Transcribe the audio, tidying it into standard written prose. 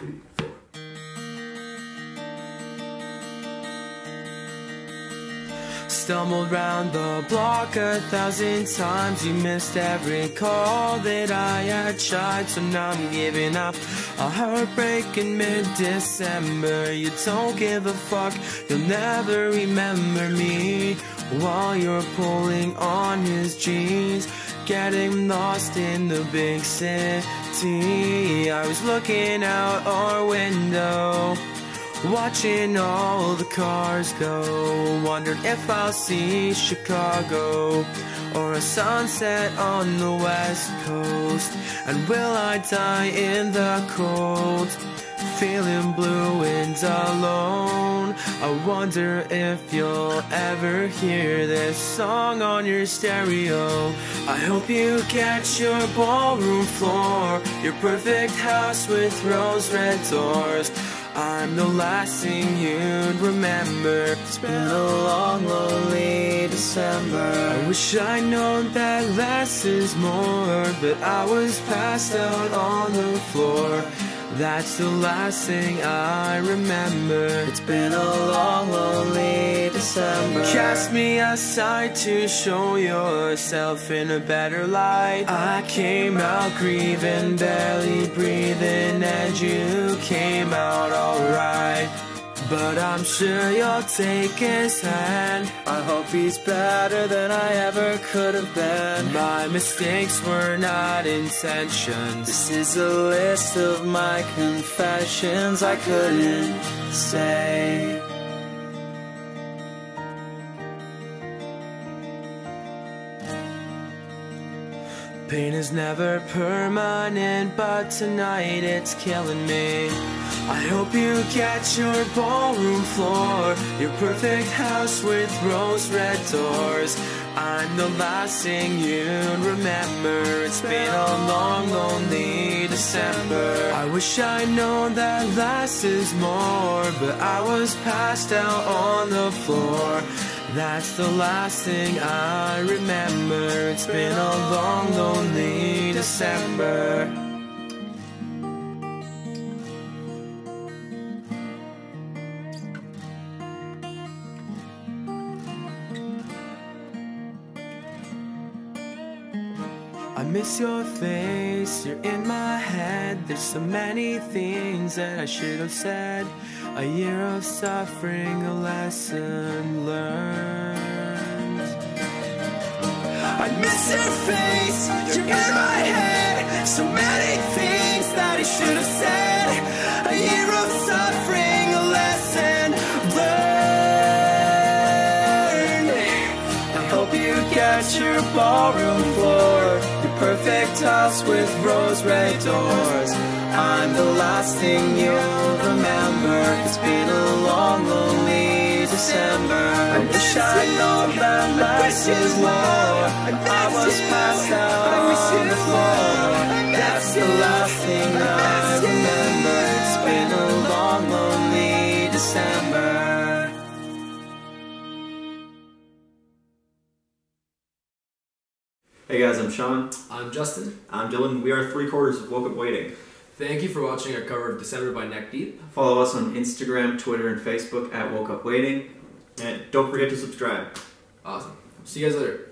3, 4. Stumbled round the block 1,000 times. You missed every call that I had tried. So now I'm giving up. A heartbreak in mid-December. You don't give a fuck. You'll never remember me. While you're pulling on his jeans, getting lost in the big city. I was looking out our window, watching all the cars go. Wondered if I'll see Chicago or a sunset on the west coast. And will I die in the cold, feeling blue and alone? I wonder if you'll ever hear this song on your stereo. I hope you catch your ballroom floor, your perfect house with rose red doors. I'm the last thing you'd remember. It's been a long, lonely December. I wish I'd known that less is more, but I was passed out on the floor. That's the last thing I remember. It's been a long, lonely December. Cast me aside to show yourself in a better light. I came out grieving, barely breathing, and you came out alright. But I'm sure you'll take his hand. I hope he's better than I ever could have been. My mistakes were not intentions. This is a list of my confessions I couldn't say. Pain is never permanent, but tonight it's killing me. I hope you catch your ballroom floor, your perfect house with rose red doors. I'm the last thing you'd remember. It's been a long, lonely December. I wish I'd known that less is more, but I was passed out on the floor. That's the last thing I remember. It's been a long, lonely December. I miss your face, you're in my head. There's so many things that I should have said. A year of suffering, a lesson learned. I miss your face, you're in my head. So many things that I should have said. A year of suffering, a lesson learned. I hope you catch your ballroom floor, perfect house with rose red doors. I'm the last thing you'll remember. It's been a long, lonely December. I wish I'd known that less is more. I was passed out on the floor. That's the last thing I remember. It's been a long, lonely December. Hey guys, I'm Sean. I'm Justin. I'm Dylan. We are 3/4 of Woke Up Waiting. Thank you for watching our cover of December by Neck Deep. Follow us on Instagram, Twitter, and Facebook at Woke Up Waiting. And don't forget to subscribe. Awesome. See you guys later.